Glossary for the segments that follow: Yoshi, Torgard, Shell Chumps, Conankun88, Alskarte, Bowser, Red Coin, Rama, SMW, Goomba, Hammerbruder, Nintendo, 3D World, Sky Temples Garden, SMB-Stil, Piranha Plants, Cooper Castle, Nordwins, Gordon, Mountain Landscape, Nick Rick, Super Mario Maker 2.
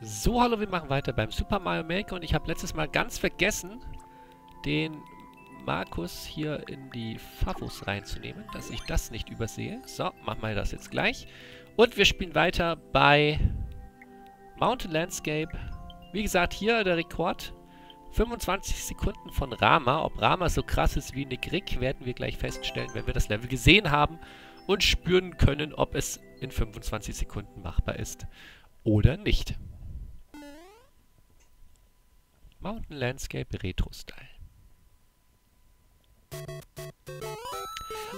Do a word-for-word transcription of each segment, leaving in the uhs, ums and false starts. So, hallo, wir machen weiter beim Super Mario Maker und ich habe letztes Mal ganz vergessen, den Markus hier in die Favos reinzunehmen, dass ich das nicht übersehe. So, machen wir das jetzt gleich. Und wir spielen weiter bei Mountain Landscape. Wie gesagt, hier der Rekord. fünfundzwanzig Sekunden von Rama. Ob Rama so krass ist wie Nick Rick, werden wir gleich feststellen, wenn wir das Level gesehen haben und spüren können, ob es in fünfundzwanzig Sekunden machbar ist oder nicht. Mountain Landscape Retro Style.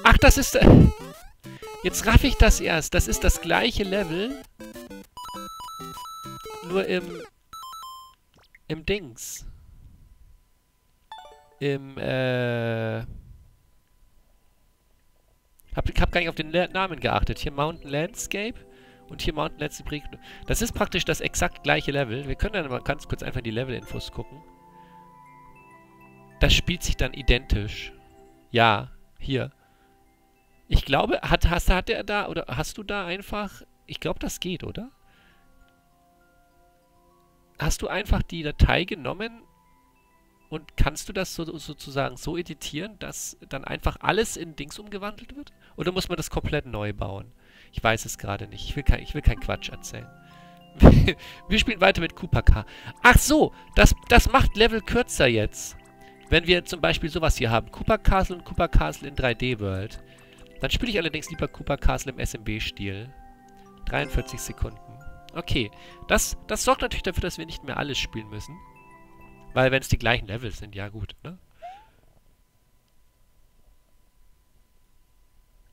Ach, das ist... Äh, jetzt raff ich das erst. Das ist das gleiche Level. Nur im... Im Dings. Im, äh... Hab, hab gar nicht auf den Le Namen geachtet. Hier Mountain Landscape und hier Mountain Landscape. Das ist praktisch das exakt gleiche Level. Wir können dann aber ganz kurz einfach die Level-Infos gucken. Das spielt sich dann identisch. Ja, hier. Ich glaube, hat, hast, hat er da, oder hast du da einfach... Ich glaube, das geht, oder? Hast du einfach die Datei genommen und kannst du das so, sozusagen so editieren, dass dann einfach alles in Dings umgewandelt wird? Oder muss man das komplett neu bauen? Ich weiß es gerade nicht. Ich will kein, ich will kein Quatsch erzählen. Wir spielen weiter mit Cooper Castle. Ach so, das, das macht Level kürzer jetzt. Wenn wir zum Beispiel sowas hier haben. Cooper Castle und Cooper Castle in drei D World. Dann spiele ich allerdings lieber Cooper Castle im S M B-Stil. dreiundvierzig Sekunden. Okay, das, das sorgt natürlich dafür, dass wir nicht mehr alles spielen müssen. Weil wenn es die gleichen Levels sind, ja gut, ne?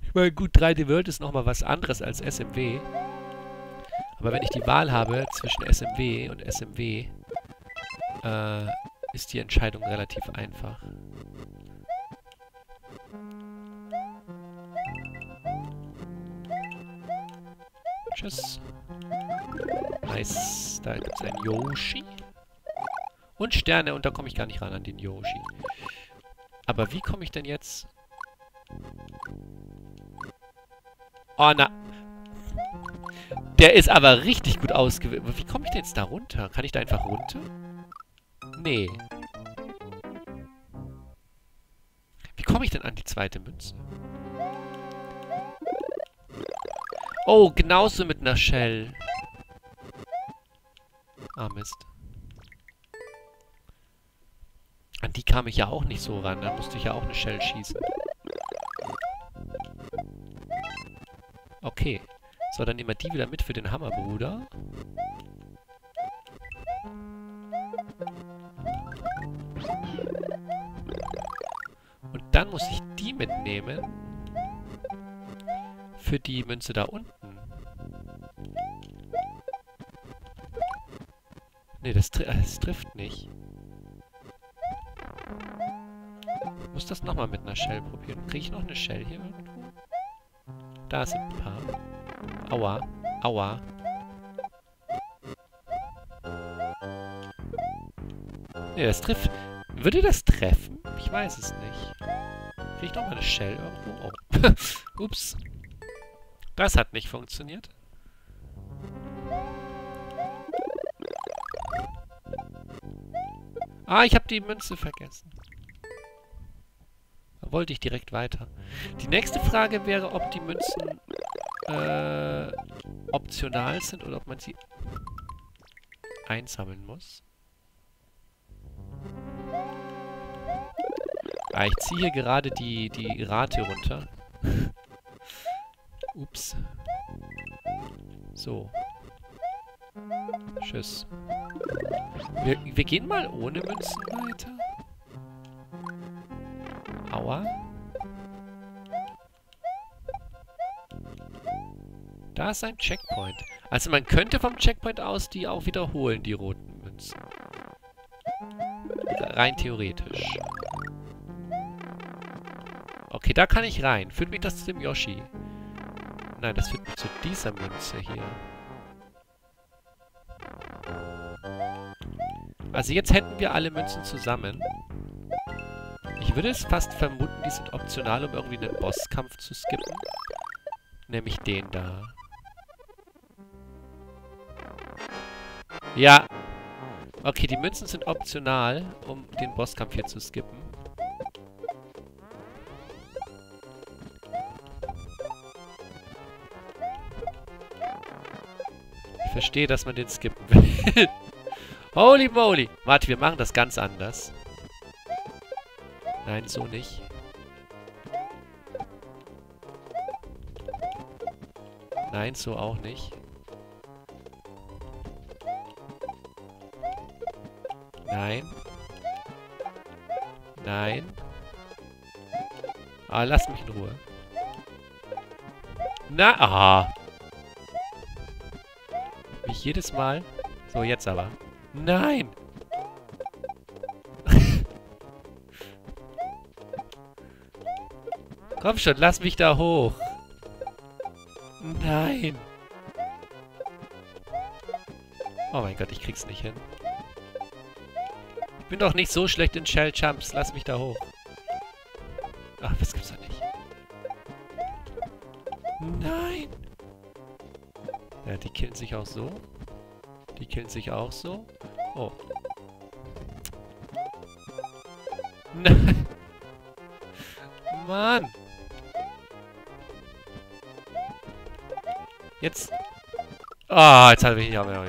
Ich meine, gut, drei D World ist nochmal was anderes als S M W. Aber wenn ich die Wahl habe zwischen S M W und S M W, äh, ist die Entscheidung relativ einfach. Tschüss. Nice. Da gibt es einen Yoshi. Und Sterne. Und da komme ich gar nicht ran an den Yoshi. Aber wie komme ich denn jetzt... Oh, na. Der ist aber richtig gut ausgewählt. Wie komme ich denn jetzt da runter? Kann ich da einfach runter? Nee. Wie komme ich denn an die zweite Münze? Oh, genauso mit einer Shell. Ah, Mist. An die kam ich ja auch nicht so ran. Da musste ich ja auch eine Shell schießen. Okay. So, dann nehmen wir die wieder mit für den Hammerbruder. Und dann muss ich die mitnehmen. Für die Münze da unten. Ne, das, tri das trifft nicht. Ich muss das nochmal mit einer Shell probieren. Kriege ich noch eine Shell hier irgendwo? Da sind ein paar. Aua. Aua. Ne, das trifft... Würde das treffen? Ich weiß es nicht. Kriege ich nochmal eine Shell irgendwo? Oh. Ups. Das hat nicht funktioniert. Ah, ich habe die Münze vergessen. Da wollte ich direkt weiter. Die nächste Frage wäre, ob die Münzen äh, optional sind oder ob man sie einsammeln muss. Ah, ich ziehe hier gerade die, die Rate runter. Ups. So. Tschüss. Wir, wir gehen mal ohne Münzen weiter. Aua. Da ist ein Checkpoint. Also man könnte vom Checkpoint aus die auch wiederholen, die roten Münzen. Rein theoretisch. Okay, da kann ich rein. Führt mich das zu dem Yoshi? Nein, das führt mich zu dieser Münze hier. Also jetzt hätten wir alle Münzen zusammen. Ich würde es fast vermuten, die sind optional, um irgendwie einen Bosskampf zu skippen. Nämlich den da. Ja. Okay, die Münzen sind optional, um den Bosskampf hier zu skippen. Ich verstehe, dass man den skippen will. Holy moly! Warte, wir machen das ganz anders. Nein, so nicht. Nein, so auch nicht. Nein. Nein. Ah, lass mich in Ruhe. Na, ah. Wie jedes Mal. So, jetzt aber. Nein! Komm schon, lass mich da hoch. Nein! Oh mein Gott, ich krieg's nicht hin. Ich bin doch nicht so schlecht in Shell Chumps. Lass mich da hoch. Ach, was gibt's da nicht? Nein! Ja, die killen sich auch so. Die killen sich auch so. Oh. Nein! Mann! Jetzt. Ah, oh, jetzt habe ich mich auch noch.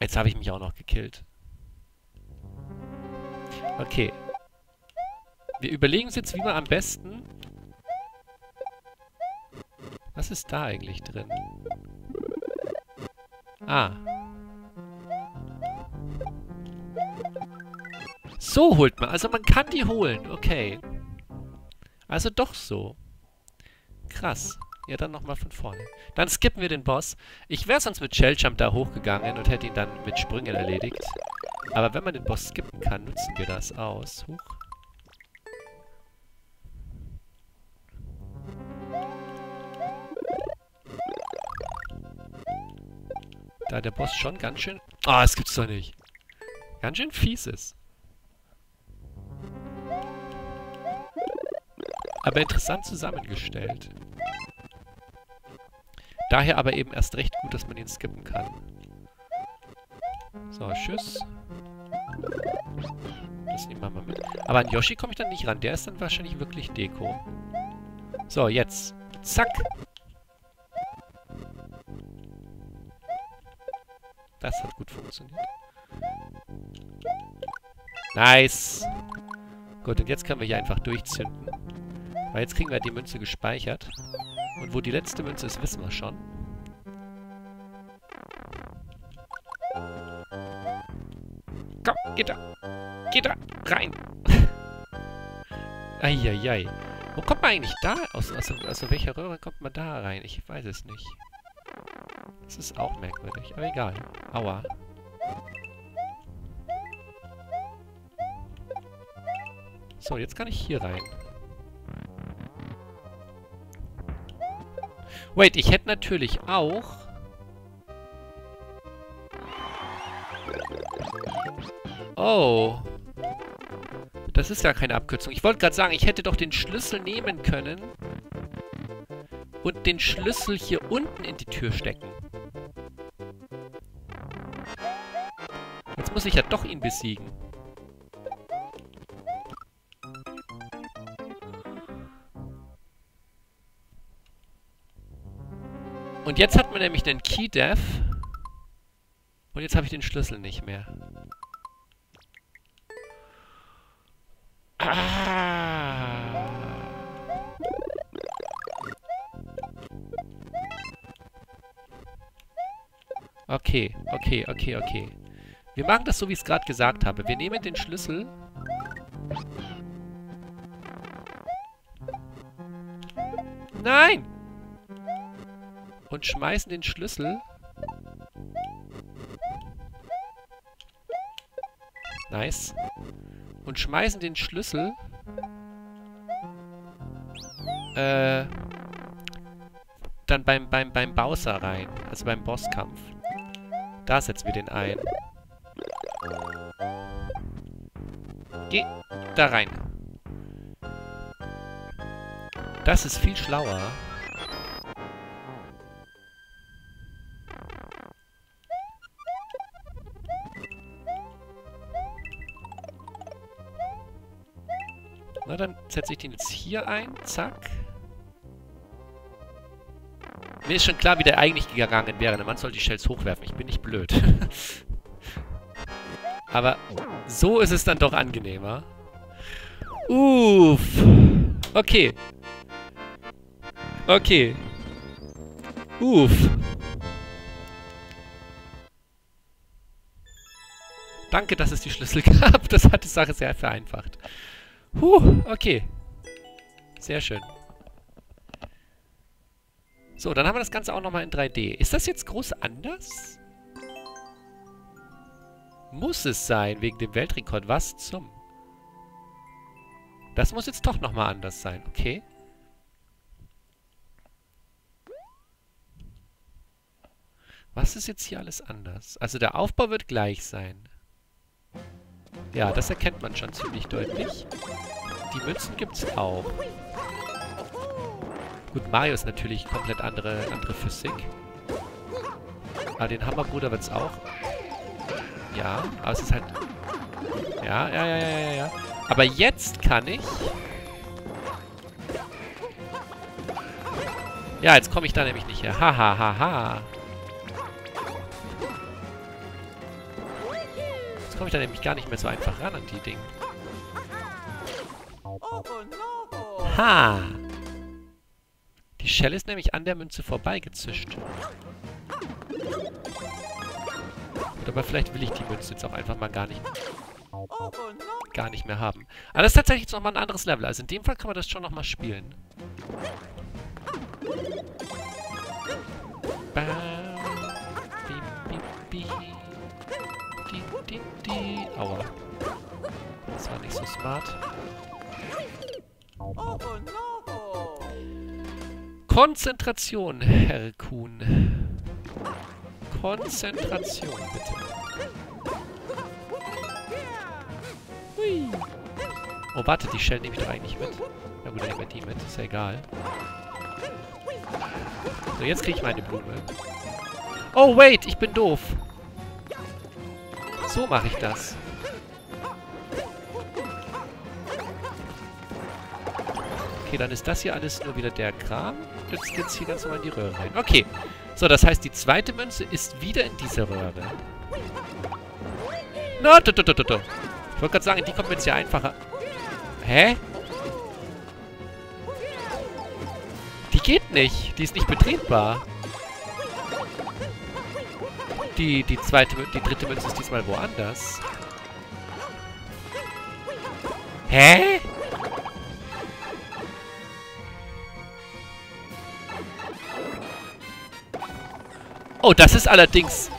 Jetzt habe ich mich auch noch gekillt. Okay. Wir überlegen uns jetzt, wie wir am besten. Was ist da eigentlich drin? Ah. So holt man. Also man kann die holen. Okay. Also doch so. Krass. Ja, dann nochmal von vorne. Dann skippen wir den Boss. Ich wäre sonst mit Shelljump da hochgegangen und hätte ihn dann mit Sprüngen erledigt. Aber wenn man den Boss skippen kann, nutzen wir das aus. Huch. Da der Boss schon ganz schön... Ah, oh, das gibt's doch nicht. Ganz schön fies ist. Aber interessant zusammengestellt. Daher aber eben erst recht gut, dass man ihn skippen kann. So, tschüss. Das nehmen wir mal mit. Aber an Yoshi komme ich dann nicht ran. Der ist dann wahrscheinlich wirklich Deko. So, jetzt. Zack. Das hat gut funktioniert. Nice. Gut, und jetzt können wir hier einfach durchzünden. Weil jetzt kriegen wir die Münze gespeichert. Und wo die letzte Münze ist, wissen wir schon. Komm, geht da. Geht da. Rein. Eieiei. Wo kommt man eigentlich da? Aus, aus, aus welcher Röhre kommt man da rein? Ich weiß es nicht. Das ist auch merkwürdig. Aber egal. Aua. So, jetzt kann ich hier rein. Wait, ich hätte natürlich auch... Oh. Das ist ja keine Abkürzung. Ich wollte gerade sagen, ich hätte doch den Schlüssel nehmen können und den Schlüssel hier unten in die Tür stecken. Jetzt muss ich ja doch ihn besiegen. Und jetzt hat man nämlich einen Key-Dev. Und jetzt habe ich den Schlüssel nicht mehr. Ah. Okay, okay, okay, okay. Wir machen das so, wie ich es gerade gesagt habe. Wir nehmen den Schlüssel. Nein! Und schmeißen den Schlüssel. Nice. Und schmeißen den Schlüssel. Äh. Dann beim, beim, beim Bowser rein. Also beim Bosskampf. Da setzen wir den ein. Geh da rein. Das ist viel schlauer. Na, dann setze ich den jetzt hier ein. Zack. Mir ist schon klar, wie der eigentlich gegangen wäre. Man soll die Shells hochwerfen. Ich bin nicht blöd. Aber so ist es dann doch angenehmer. Uff. Okay. Okay. Uff. Danke, dass es die Schlüssel gab. Das hat die Sache sehr vereinfacht. Huh, okay. Sehr schön. So, dann haben wir das Ganze auch nochmal in drei D. Ist das jetzt groß anders? Muss es sein, wegen dem Weltrekord. Was zum... Das muss jetzt doch nochmal anders sein. Okay. Was ist jetzt hier alles anders? Also der Aufbau wird gleich sein. Ja, das erkennt man schon ziemlich deutlich. Die Münzen gibt's auch. Gut, Mario ist natürlich komplett andere, andere Physik. Aber den Hammerbruder wird's auch. Ja, aber es ist halt... Ja, ja, ja, ja, ja, ja. Aber jetzt kann ich... Ja, jetzt komme ich da nämlich nicht her. Ha, ha, ha, ha. Jetzt komme ich da nämlich gar nicht mehr so einfach ran an die Dinge. Ha! Die Shell ist nämlich an der Münze vorbeigezischt. Aber vielleicht will ich die Münze jetzt auch einfach mal gar nicht, gar nicht mehr haben. Aber das ist tatsächlich jetzt nochmal ein anderes Level. Also in dem Fall kann man das schon nochmal spielen. Aua. Das war nicht so smart. Konzentration, Herr Kuhn. Konzentration, bitte. Hui. Oh, warte, die Shell nehme ich doch eigentlich mit. Na gut, dann nehmen wir die mit, ist ja egal. So, jetzt kriege ich meine Blume. Oh, wait, ich bin doof. So mache ich das. Okay, dann ist das hier alles nur wieder der Kram. Jetzt geht's hier ganz normal in die Röhre rein. Okay. So, das heißt, die zweite Münze ist wieder in dieser Röhre. No, do, do, do, do. Ich wollte gerade sagen, die kommt mir jetzt hier einfacher. Hä? Die geht nicht. Die ist nicht betretbar. Die, die zweite, die dritte Münze ist diesmal woanders. Hä? Oh, das ist allerdings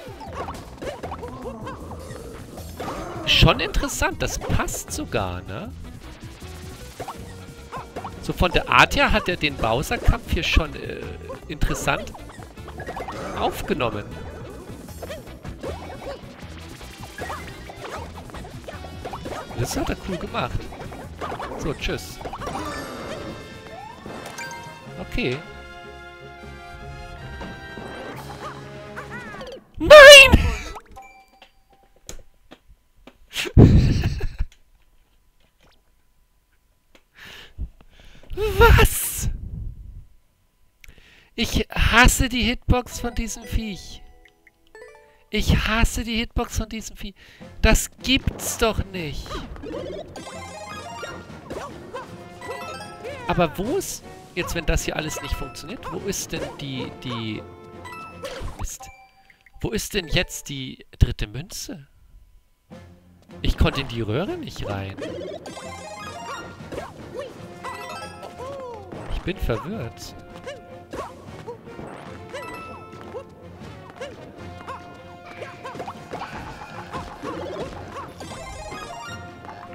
schon interessant. Das passt sogar, ne? So, von der Art her hat er den Bowser-Kampf hier schon äh, interessant aufgenommen. Das hat er cool gemacht. So, tschüss. Okay. Was? Ich hasse die Hitbox von diesem Viech. Ich hasse die Hitbox von diesem Viech. Das gibt's doch nicht. Aber wo ist... Jetzt, wenn das hier alles nicht funktioniert, wo ist denn die... die Mist. Wo ist denn jetzt die dritte Münze? Ich konnte in die Röhre nicht rein. Ich bin verwirrt.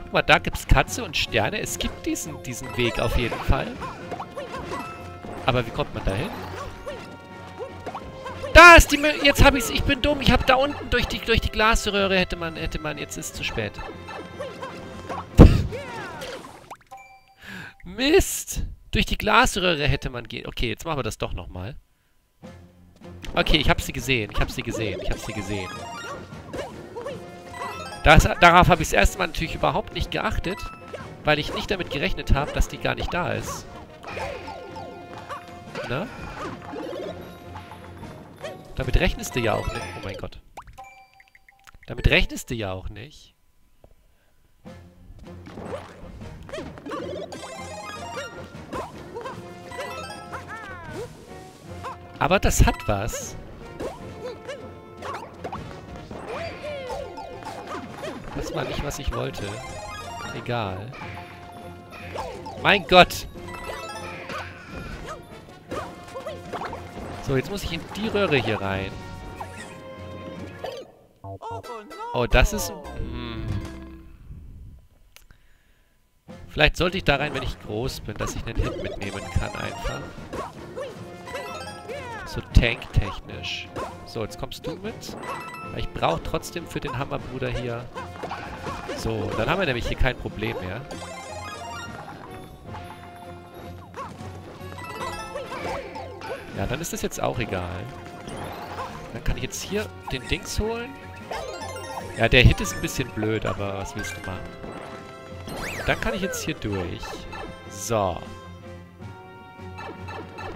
Guck mal, da gibt's Katze und Sterne. Es gibt diesen, diesen Weg auf jeden Fall. Aber wie kommt man da hin? Da ist die Münze. Jetzt habe ich es. Ich bin dumm. Ich habe da unten durch die, durch die Glasröhre hätte man, hätte man. Jetzt ist es zu spät. Mist. Durch die Glasröhre hätte man gehen. Okay, jetzt machen wir das doch nochmal. Okay, ich habe sie gesehen. Ich habe sie gesehen. Ich habe sie gesehen. Das, darauf habe ich das erste Mal natürlich überhaupt nicht geachtet. weil ich nicht damit gerechnet habe, dass die gar nicht da ist. Na? Damit rechnest du ja auch nicht. Oh mein Gott. Damit rechnest du ja auch nicht. Aber das hat was. Das war nicht, was ich wollte. Egal. Mein Gott! So, jetzt muss ich in die Röhre hier rein. Oh, das ist... Hm. Vielleicht sollte ich da rein, wenn ich groß bin, dass ich einen Hit mitnehmen kann einfach. So tanktechnisch. So, jetzt kommst du mit. Ich brauche trotzdem für den Hammerbruder hier... So, dann haben wir nämlich hier kein Problem mehr. Ja, dann ist das jetzt auch egal. Dann kann ich jetzt hier den Dings holen. Ja, der Hit ist ein bisschen blöd, aber was willst du machen? Dann kann ich jetzt hier durch. So.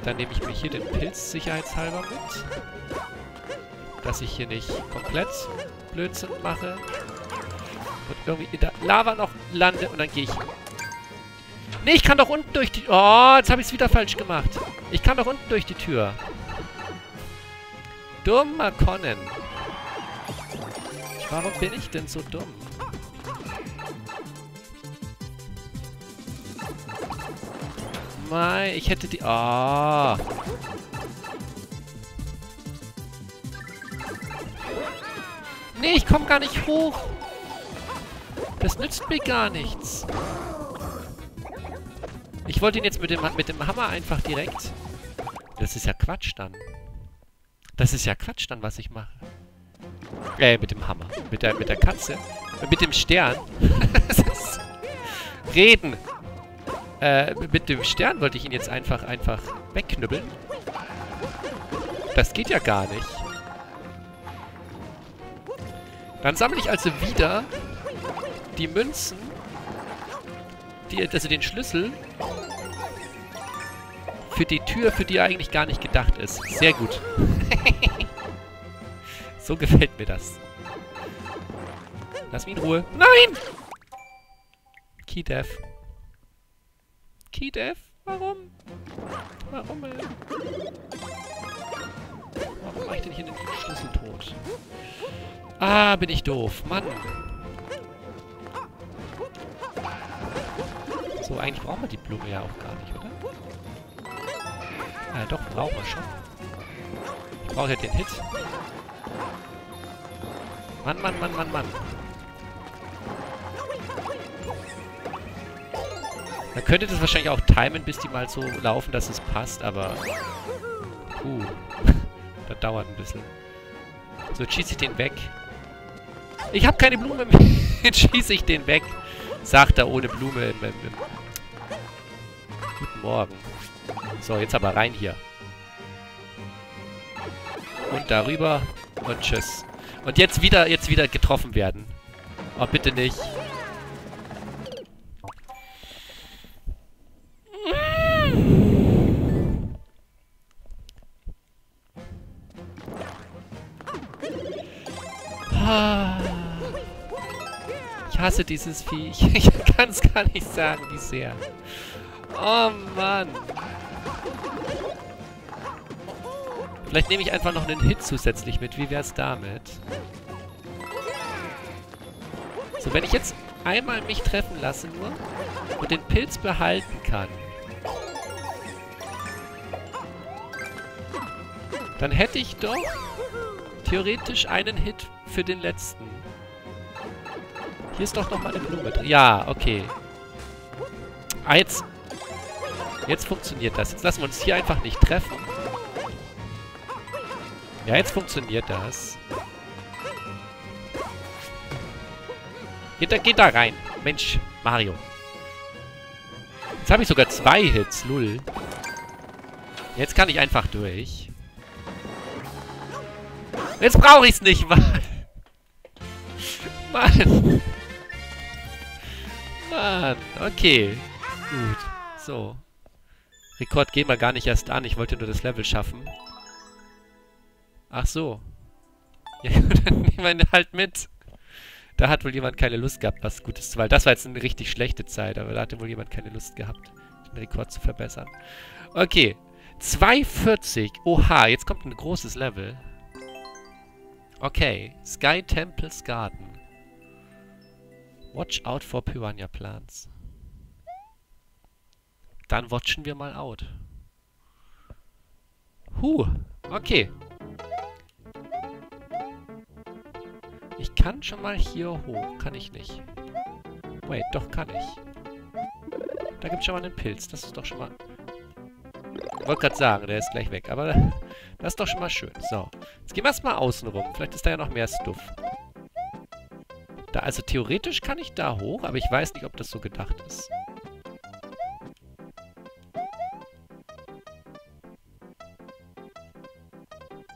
Dann nehme ich mir hier den Pilz sicherheitshalber mit. Dass ich hier nicht komplett Blödsinn mache. Und irgendwie in der Lava noch lande und dann gehe ich... Nee, ich kann doch unten durch die... Oh, jetzt habe ich es wieder falsch gemacht. Ich kann doch unten durch die Tür. Dummer Conan. Warum bin ich denn so dumm? Mei, ich hätte die... Oh. Nee, ich komme gar nicht hoch. Das nützt mir gar nichts. Ich wollte ihn jetzt mit dem, mit dem Hammer einfach direkt... Das ist ja Quatsch dann. Das ist ja Quatsch dann, was ich mache. Äh, mit dem Hammer. Mit der, mit der Katze. Mit dem Stern. Das ist Reden. Äh, mit dem Stern wollte ich ihn jetzt einfach, einfach wegknüppeln. Das geht ja gar nicht. Dann sammle ich also wieder... Die Münzen, die, also den Schlüssel für die Tür, für die er eigentlich gar nicht gedacht ist. Sehr gut. So gefällt mir das. Lass mich in Ruhe. Nein! Keydev. Keydev? Warum? Warum? Äh? Warum mache ich denn hier den Schlüssel tot? Ah, bin ich doof. Mann. So, eigentlich brauchen wir die Blume ja auch gar nicht, oder? Ah, doch, brauchen wir schon. Ich brauche ja den Hit. Mann, Mann, Mann, Mann, Mann. Man könnte das wahrscheinlich auch timen, bis die mal so laufen, dass es passt, aber... Puh. Das dauert ein bisschen. So, jetzt schieße ich den weg. Ich habe keine Blume mehr. Jetzt schieße ich den weg. Sagt er ohne Blume im, im, im... Guten Morgen. So, jetzt aber rein hier. Und darüber. Und tschüss. Und jetzt wieder, jetzt wieder getroffen werden. Oh, bitte nicht. Ich hasse dieses Viech. Ich kann es gar nicht sagen, wie sehr. Oh, Mann. Vielleicht nehme ich einfach noch einen Hit zusätzlich mit. Wie wäre es damit? So, wenn ich jetzt einmal mich treffen lasse nur und den Pilz behalten kann, dann hätte ich doch theoretisch einen Hit für den letzten. Hier ist doch nochmal eine Blume drin. Ja, okay. Ah, jetzt... Jetzt funktioniert das. Jetzt lassen wir uns hier einfach nicht treffen. Ja, jetzt funktioniert das. Geht da, geht da rein. Mensch, Mario. Jetzt habe ich sogar zwei Hits, lul. Jetzt kann ich einfach durch. Jetzt brauche ich es nicht mal. Mann. Mann, okay. Gut, so. Rekord gehen wir gar nicht erst an. Ich wollte nur das Level schaffen. Ach so. Ja, dann nehmen wir ihn halt mit. Da hat wohl jemand keine Lust gehabt, was Gutes zu... Weil das war jetzt eine richtig schlechte Zeit, aber da hatte wohl jemand keine Lust gehabt, den Rekord zu verbessern. Okay. zwei Komma vierzig. Oha, jetzt kommt ein großes Level. Okay. Sky Temples Garden. Watch out for Piranha Plants. Dann watchen wir mal out. Huh, okay. Ich kann schon mal hier hoch. Kann ich nicht. Wait, doch kann ich. Da gibt's schon mal einen Pilz. Das ist doch schon mal... Ich wollte gerade sagen, der ist gleich weg. Aber das ist doch schon mal schön. So, jetzt gehen wir erstmal außen rum. Vielleicht ist da ja noch mehr Stuff. Da, also theoretisch kann ich da hoch, aber ich weiß nicht, ob das so gedacht ist.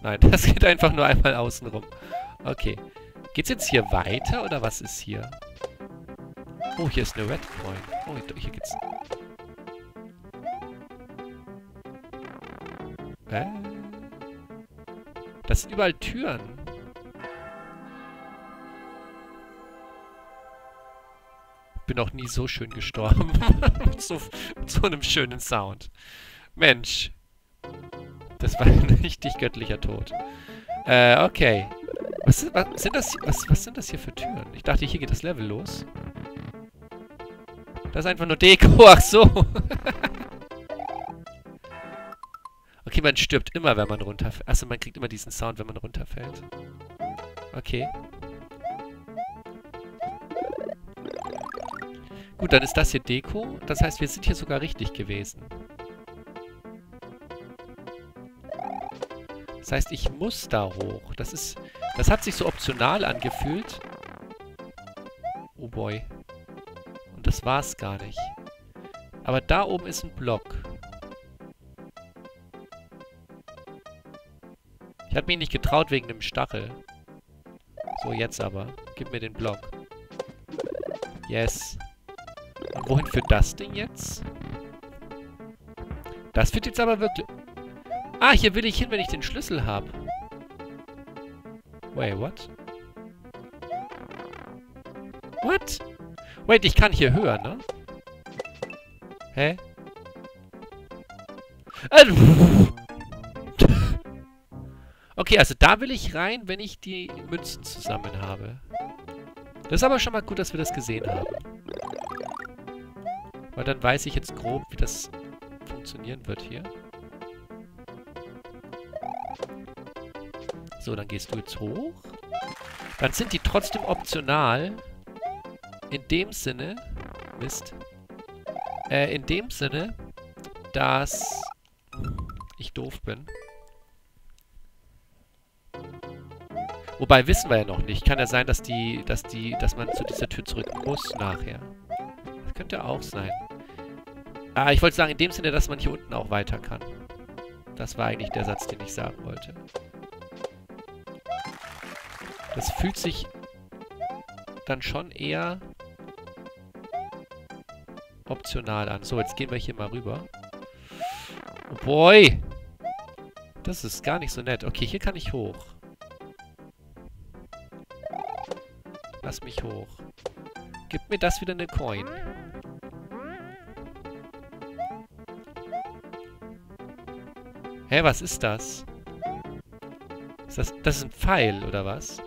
Nein, das geht einfach nur einmal außen rum. Okay. Geht's jetzt hier weiter oder was ist hier? Oh, hier ist eine Red Coin. Oh, hier geht's. Hä? Das sind überall Türen. Ich bin noch nie so schön gestorben. mit, so, mit so einem schönen Sound. Mensch. Das war ein richtig göttlicher Tod. Äh, okay. Was, ist, was, sind das, was, was sind das hier für Türen? Ich dachte, hier geht das Level los. Das ist einfach nur Deko. Ach so. Okay, man stirbt immer, wenn man runterfällt. Achso, man kriegt immer diesen Sound, wenn man runterfällt. Okay. Gut, dann ist das hier Deko. Das heißt, wir sind hier sogar richtig gewesen. Das heißt, ich muss da hoch. Das ist... Das hat sich so optional angefühlt. Oh boy. Und das war's gar nicht. Aber da oben ist ein Block. Ich hab mich nicht getraut wegen dem Stachel. So, jetzt aber. Gib mir den Block. Yes. Und wohin führt das Ding jetzt? Das führt jetzt aber wirklich... Ah, hier will ich hin, wenn ich den Schlüssel habe. Wait, what? What? Wait, ich kann hier höher, ne? Hä? Okay, also da will ich rein, wenn ich die Münzen zusammen habe. Das ist aber schon mal gut, dass wir das gesehen haben. Weil dann weiß ich jetzt grob, wie das funktionieren wird hier. So, dann gehst du jetzt hoch. Dann sind die trotzdem optional. In dem Sinne... Mist. Äh, in dem Sinne, dass ich doof bin. Wobei, wissen wir ja noch nicht. Kann ja sein, dass die, dass die, dass man zu dieser Tür zurück muss nachher. Das könnte auch sein. Ah, ich wollte sagen, in dem Sinne, dass man hier unten auch weiter kann. Das war eigentlich der Satz, den ich sagen wollte. Das fühlt sich dann schon eher optional an. So, jetzt gehen wir hier mal rüber. Oh boy! Das ist gar nicht so nett. Okay, hier kann ich hoch. Lass mich hoch. Gib mir das wieder eine Coin. Hä, was ist das? Ist das, das ist ein Pfeil, oder was?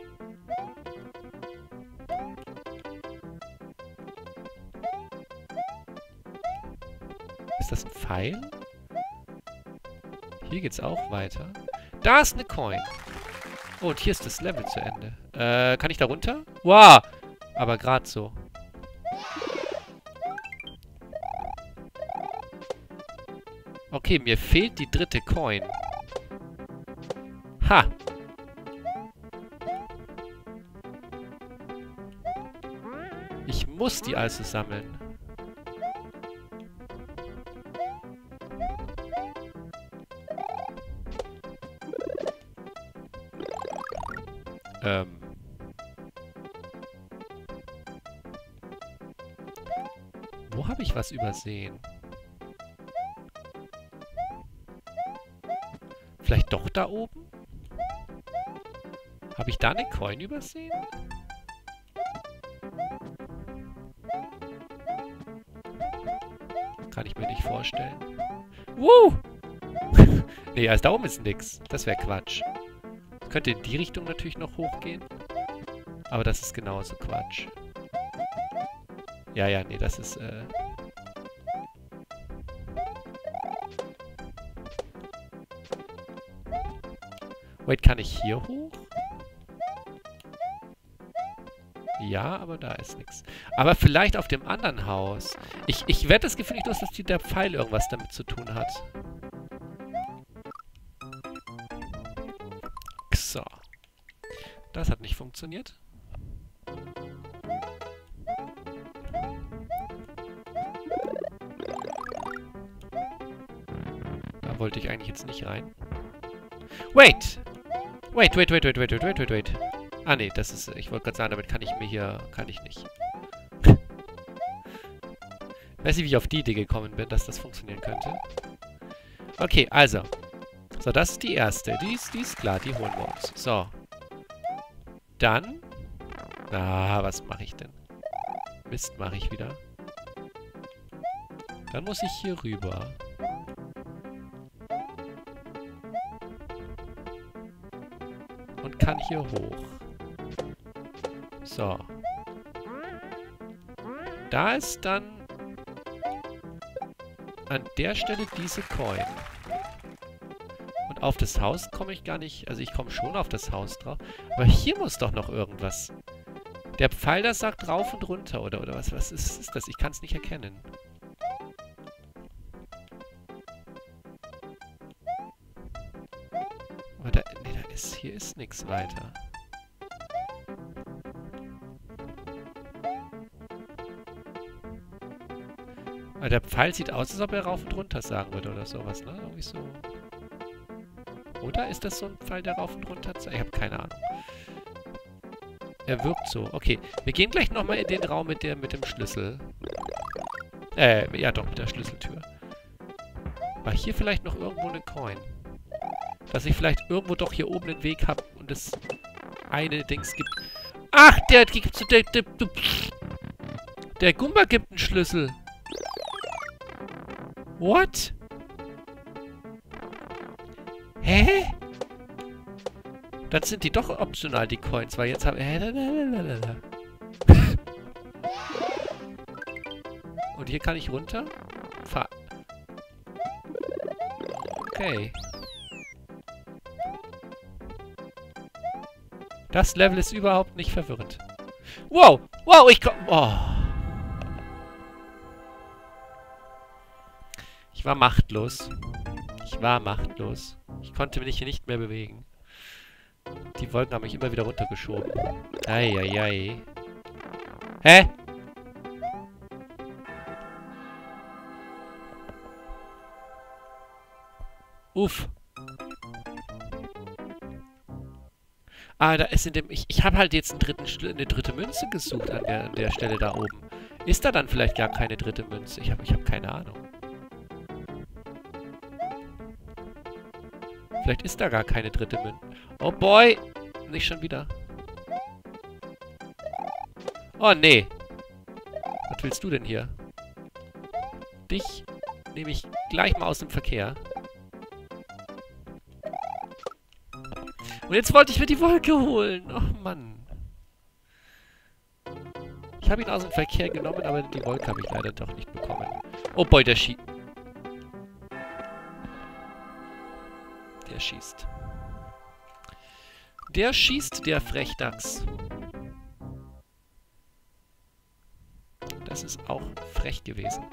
Ist das ein Pfeil? Hier geht's auch weiter. Da ist eine Coin. Oh, und hier ist das Level zu Ende. Äh, kann ich da runter? Wow! Aber gerade so. Okay, mir fehlt die dritte Coin. Ha! Ich muss die also sammeln. Ähm. Oh, habe ich was übersehen? Vielleicht doch da oben? Habe ich da eine Coin übersehen? Kann ich mir nicht vorstellen. Woo! Nee, also da oben ist nix. Das wäre Quatsch. Könnte in die Richtung natürlich noch hochgehen. Aber das ist genauso Quatsch. Ja, ja, nee, das ist, äh... Wait, kann ich hier hoch? Ja, aber da ist nichts. Aber vielleicht auf dem anderen Haus. Ich, ich werde das Gefühl nicht los, dass die, der Pfeil irgendwas damit zu tun hat. So. Das hat nicht funktioniert. Da wollte ich eigentlich jetzt nicht rein. Wait! Wait, wait, wait, wait, wait, wait, wait, wait, wait. Ah ne, das ist... Ich wollte gerade sagen, damit kann ich mir hier... Kann ich nicht. Weiß nicht, wie ich auf die Idee gekommen bin, dass das funktionieren könnte. Okay, also. So, das ist die erste. Die ist, die ist klar, die holen wir uns. So. Dann... Ah, was mache ich denn? Mist mache ich wieder. Dann muss ich hier rüber. Und kann hier hoch. So. Da ist dann an der Stelle diese Coin. Und auf das Haus komme ich gar nicht... Also ich komme schon auf das Haus drauf. Aber hier muss doch noch irgendwas... Der Pfeil, das sagt rauf und runter, oder? Oder was, was ist, ist das? Ich kann es nicht erkennen. Aber da... Nee, da ist... Hier ist nichts weiter. Der Pfeil sieht aus, als ob er rauf und runter sagen würde oder sowas, ne? Irgendwie so. Oder ist das so ein Pfeil, der rauf und runter zeigt? Ich habe keine Ahnung. Er wirkt so. Okay, wir gehen gleich nochmal in den Raum mit, der, mit dem Schlüssel. Äh, ja doch, mit der Schlüsseltür. War hier vielleicht noch irgendwo eine Coin? Dass ich vielleicht irgendwo doch hier oben den Weg habe und es eine Dings gibt. Ach, der gibt so... Der, der, der Goomba gibt einen Schlüssel. What? Hä? Dann sind die doch optional, die Coins, weil jetzt haben... Und hier kann ich runter? Ver... Okay. Das Level ist überhaupt nicht verwirrend. Wow! Wow, ich komm... Oh. Ich war machtlos. Ich war machtlos. Ich konnte mich hier nicht mehr bewegen. Die Wolken haben mich immer wieder runtergeschoben. Eieiei. Hä? Uff. Ah, da ist in dem... Ich, ich habe halt jetzt einen dritten, eine dritte Münze gesucht an der, an der Stelle da oben. Ist da dann vielleicht gar keine dritte Münze? Ich habe ich hab keine Ahnung. Vielleicht ist da gar keine dritte Münze. Oh boy! Nicht schon wieder. Oh nee! Was willst du denn hier? Dich nehme ich gleich mal aus dem Verkehr. Und jetzt wollte ich mir die Wolke holen. Oh Mann. Ich habe ihn aus dem Verkehr genommen, aber die Wolke habe ich leider doch nicht bekommen. Oh boy, der schießt. Der schießt. Der schießt, der Frechdachs. Das ist auch frech gewesen.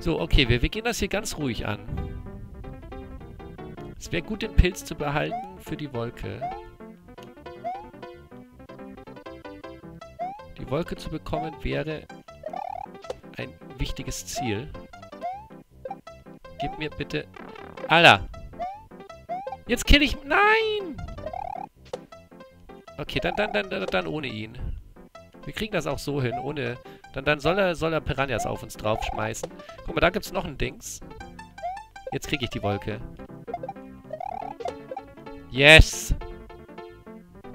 So, okay, wir, wir gehen das hier ganz ruhig an. Es wäre gut, den Pilz zu behalten für die Wolke. Die Wolke zu bekommen wäre ein wichtiges Ziel. Gib mir bitte... Alter! Jetzt kill ich... Nein! Okay, dann, dann, dann, dann ohne ihn. Wir kriegen das auch so hin, ohne Dann, dann soll er, soll er Piranhas auf uns draufschmeißen. Guck mal, da gibt's noch ein Dings. Jetzt kriege ich die Wolke. Yes!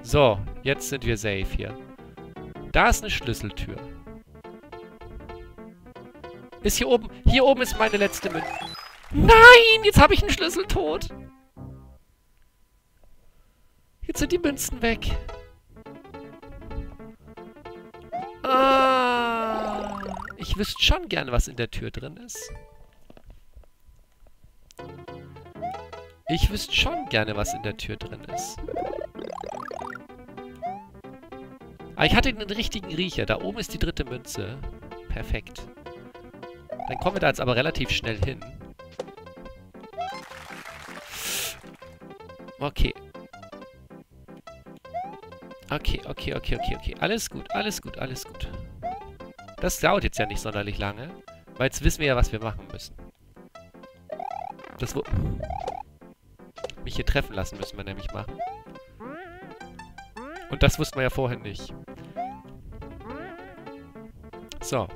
So, jetzt sind wir safe hier. Da ist eine Schlüsseltür. Ist hier oben... Hier oben ist meine letzte Münze. Nein! Jetzt habe ich einen Schlüssel tot! Jetzt sind die Münzen weg. Ah! Ich wüsste schon gerne, was in der Tür drin ist. Ich wüsste schon gerne, was in der Tür drin ist. Ah, ich hatte den richtigen Riecher. Da oben ist die dritte Münze. Perfekt. Dann kommen wir da jetzt aber relativ schnell hin. Okay. Okay, okay, okay, okay, okay. Alles gut, alles gut, alles gut. Das dauert jetzt ja nicht sonderlich lange. Weil jetzt wissen wir ja, was wir machen müssen. Das wo... mich hier treffen lassen müssen wir nämlich machen. Und das wussten wir ja vorhin nicht. So.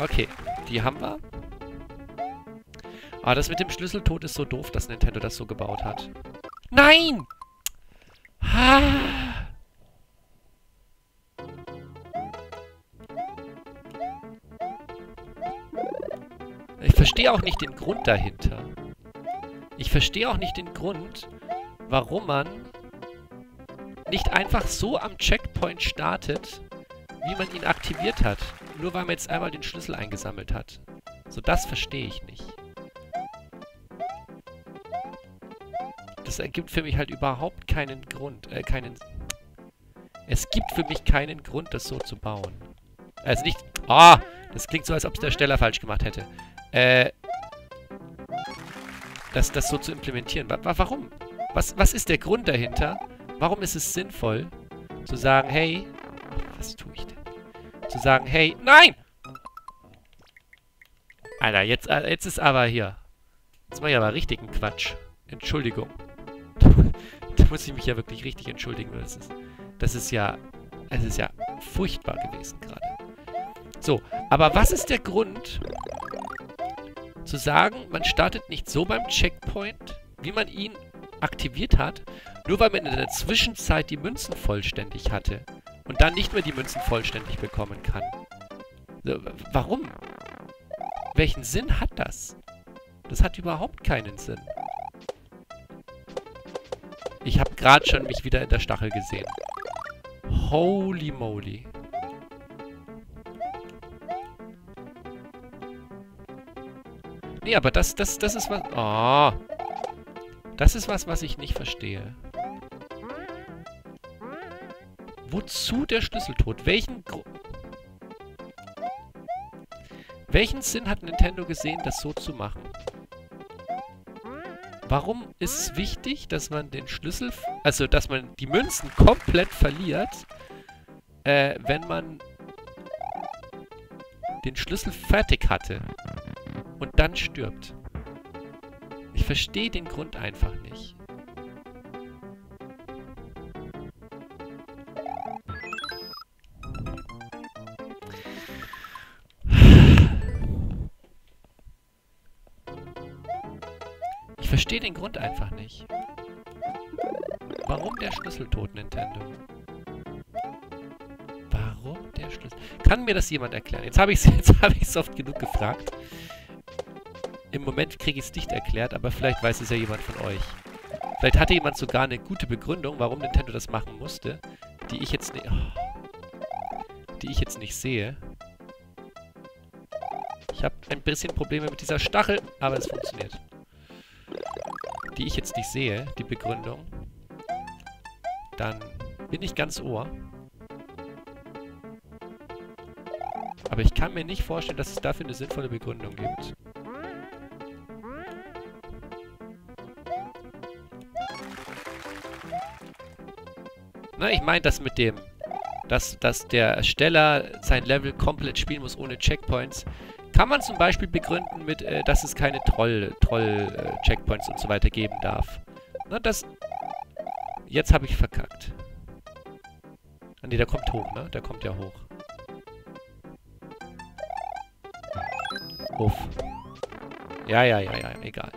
Okay, die haben wir. Aber das mit dem Schlüsseltod ist so doof, dass Nintendo das so gebaut hat. Nein! Ha! Ich verstehe auch nicht den Grund dahinter. Ich verstehe auch nicht den Grund, warum man nicht einfach so am Checkpoint startet, wie man ihn aktiviert hat. Nur weil man jetzt einmal den Schlüssel eingesammelt hat. So, das verstehe ich nicht. Das ergibt für mich halt überhaupt keinen Grund, äh, keinen... Es gibt für mich keinen Grund, das so zu bauen. Also nicht... Ah! Oh, das klingt so, als ob es der Steller falsch gemacht hätte. Äh... Das, das so zu implementieren. Wa- wa- warum? Was, was ist der Grund dahinter? Warum ist es sinnvoll, zu sagen, hey... Was tue ich denn? Zu sagen, hey... Nein! Alter, jetzt, jetzt ist aber hier... Jetzt mache ich aber richtigen Quatsch. Entschuldigung. Da muss ich mich ja wirklich richtig entschuldigen. Das ist, das ist ja... Es ist ja furchtbar gewesen gerade. So, aber was ist der Grund... zu sagen, man startet nicht so beim Checkpoint, wie man ihn aktiviert hat, nur weil man in der Zwischenzeit die Münzen vollständig hatte und dann nicht mehr die Münzen vollständig bekommen kann. So, warum? Welchen Sinn hat das? Das hat überhaupt keinen Sinn. Ich habe gerade schon mich wieder in der Stachel gesehen. Holy moly. Nee, aber das, das, das ist was... Oh. Das ist was, was ich nicht verstehe. Wozu der Schlüsseltod? Welchen... Gru Welchen Sinn hat Nintendo gesehen, das so zu machen? Warum ist es wichtig, dass man den Schlüssel... Also, dass man die Münzen komplett verliert, äh, wenn man den Schlüssel fertig hatte? Und dann stirbt. Ich verstehe den Grund einfach nicht. Ich verstehe den Grund einfach nicht. Warum der Schlüsseltod, Nintendo? Warum der Schlüssel... Kann mir das jemand erklären? Jetzt habe ich es oft genug gefragt. Im Moment kriege ich es nicht erklärt, aber vielleicht weiß es ja jemand von euch. Vielleicht hatte jemand sogar eine gute Begründung, warum Nintendo das machen musste, die ich jetzt nicht... Oh, die ich jetzt nicht sehe. Ich habe ein bisschen Probleme mit dieser Stachel, aber es funktioniert. Die ich jetzt nicht sehe, die Begründung. Dann bin ich ganz ohr. Aber ich kann mir nicht vorstellen, dass es dafür eine sinnvolle Begründung gibt. Na, ich meine das mit dem, dass, dass der Ersteller sein Level komplett spielen muss ohne Checkpoints. Kann man zum Beispiel begründen mit, äh, dass es keine Troll, Troll-Checkpoints äh, und so weiter geben darf. Na, das... Jetzt habe ich verkackt. Ah ne, der kommt hoch, ne? Der kommt ja hoch. Uff. Ja, ja, ja, ja, egal.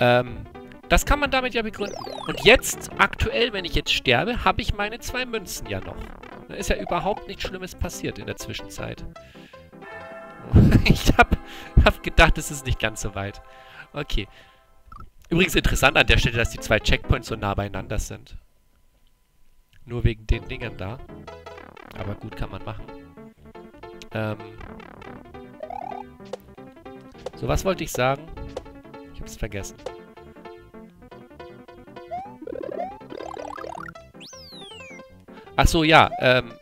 Ähm, das kann man damit ja begründen. Und jetzt, aktuell, wenn ich jetzt sterbe, habe ich meine zwei Münzen ja noch. Da ist ja überhaupt nichts Schlimmes passiert in der Zwischenzeit. Ich hab, hab gedacht, es ist nicht ganz so weit. Okay. Übrigens interessant an der Stelle, dass die zwei Checkpoints so nah beieinander sind. Nur wegen den Dingen da. Aber gut, kann man machen. Ähm... So, was wollte ich sagen? Ich hab's vergessen. Ach so, ja. Ähm,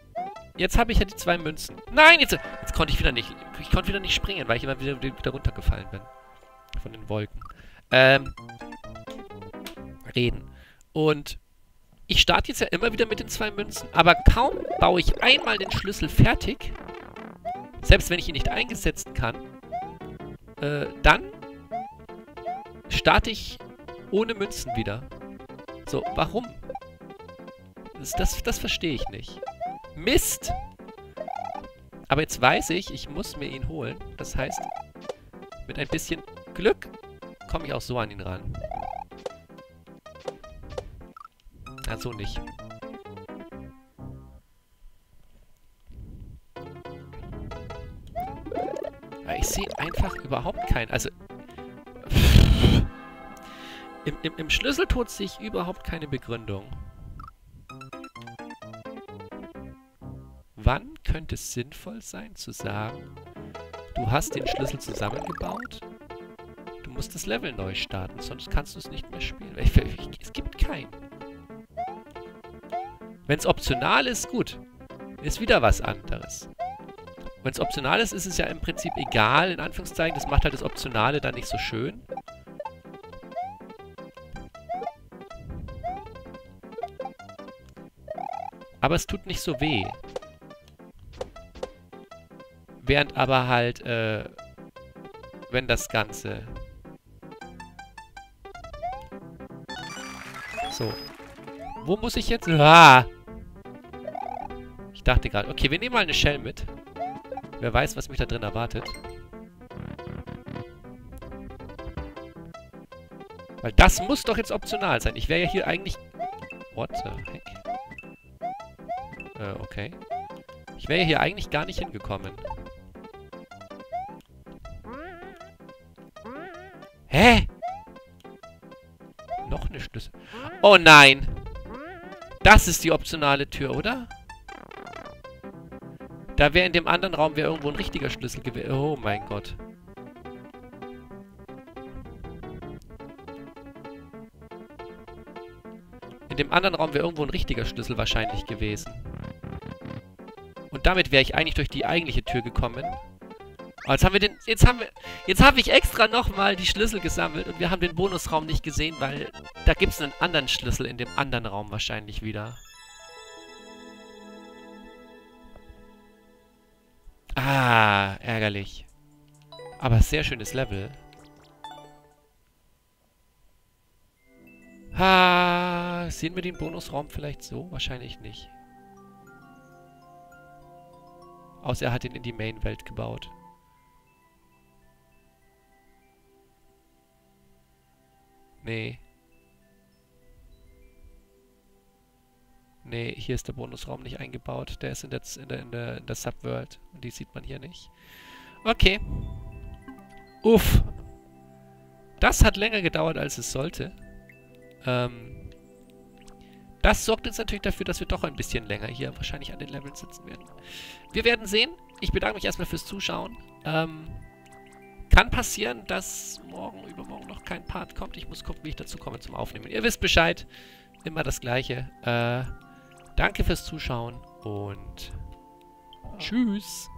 jetzt habe ich ja die zwei Münzen. Nein, jetzt, jetzt konnte ich wieder nicht. Ich konnte wieder nicht springen, weil ich immer wieder, wieder runtergefallen bin. Von den Wolken. Ähm. Reden. Und ich starte jetzt ja immer wieder mit den zwei Münzen. Aber kaum baue ich einmal den Schlüssel fertig, selbst wenn ich ihn nicht eingesetzt kann, dann starte ich ohne Münzen wieder. So, warum? Das, das, das verstehe ich nicht. Mist! Aber jetzt weiß ich, ich muss mir ihn holen. Das heißt, mit ein bisschen Glück komme ich auch so an ihn ran. Na, so nicht. Ich sehe einfach überhaupt keinen. Also, pff, im, im, im Schlüsseltod sehe ich überhaupt keine Begründung. Wann könnte es sinnvoll sein, zu sagen, du hast den Schlüssel zusammengebaut, du musst das Level neu starten, sonst kannst du es nicht mehr spielen. Ich, ich, es gibt keinen. Wenn es optional ist, gut. Ist wieder was anderes. Wenn es optional ist, ist es ja im Prinzip egal, in Anführungszeichen. Das macht halt das Optionale dann nicht so schön. Aber es tut nicht so weh. Während aber halt, äh, wenn das Ganze... So. Wo muss ich jetzt... Ah! Ich dachte gerade, okay, wir nehmen mal eine Shell mit. Wer weiß, was mich da drin erwartet. Weil das muss doch jetzt optional sein. Ich wäre ja hier eigentlich... What the heck? Äh, okay. Ich wäre ja hier eigentlich gar nicht hingekommen. Hä? Noch eine Schlüssel... Oh nein! Das ist die optionale Tür, oder? Da wäre in dem anderen Raum wäre irgendwo ein richtiger Schlüssel gewesen. Oh mein Gott. In dem anderen Raum wäre irgendwo ein richtiger Schlüssel wahrscheinlich gewesen. Und damit wäre ich eigentlich durch die eigentliche Tür gekommen. Oh, jetzt haben wir den... Jetzt haben wir... Jetzt habe ich extra nochmal die Schlüssel gesammelt und wir haben den Bonusraum nicht gesehen, weil da gibt es einen anderen Schlüssel in dem anderen Raum wahrscheinlich wieder. Ah, ärgerlich. Aber sehr schönes Level. Ah, sehen wir den Bonusraum vielleicht so? Wahrscheinlich nicht. Außer er hat ihn in die Main-Welt gebaut. Nee. Nee, hier ist der Bonusraum nicht eingebaut. Der ist in der, in der, in der, in der Subworld. Und die sieht man hier nicht. Okay. Uff. Das hat länger gedauert, als es sollte. Ähm. Das sorgt jetzt natürlich dafür, dass wir doch ein bisschen länger hier wahrscheinlich an den Leveln sitzen werden. Wir werden sehen. Ich bedanke mich erstmal fürs Zuschauen. Ähm. Kann passieren, dass morgen, übermorgen noch kein Part kommt. Ich muss gucken, wie ich dazu komme zum Aufnehmen. Ihr wisst Bescheid. Immer das Gleiche. Äh... Danke fürs Zuschauen und tschüss.